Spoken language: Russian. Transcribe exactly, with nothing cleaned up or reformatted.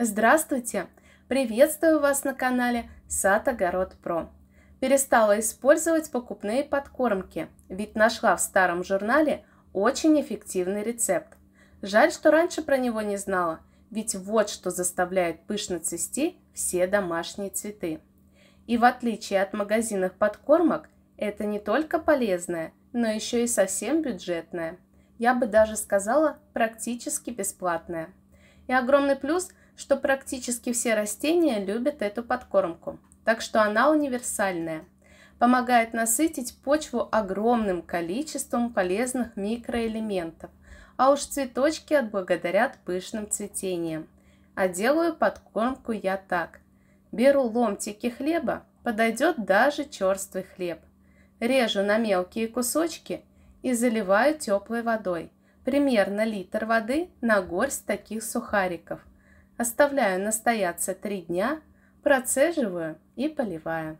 Здравствуйте! Приветствую вас на канале Сад Огород Про. Перестала использовать покупные подкормки, ведь нашла в старом журнале очень эффективный рецепт. Жаль, что раньше про него не знала, ведь вот что заставляет пышно цвести все домашние цветы. И в отличие от магазинных подкормок, это не только полезное, но еще и совсем бюджетное. Я бы даже сказала, практически бесплатное. И огромный плюс, что практически все растения любят эту подкормку, так что она универсальная. Помогает насытить почву огромным количеством полезных микроэлементов, а уж цветочки отблагодарят пышным цветением. А делаю подкормку я так. Беру ломтики хлеба, подойдет даже черствый хлеб. Режу на мелкие кусочки и заливаю теплой водой. Примерно литр воды на горсть таких сухариков. Оставляю настояться три дня, процеживаю и поливаю.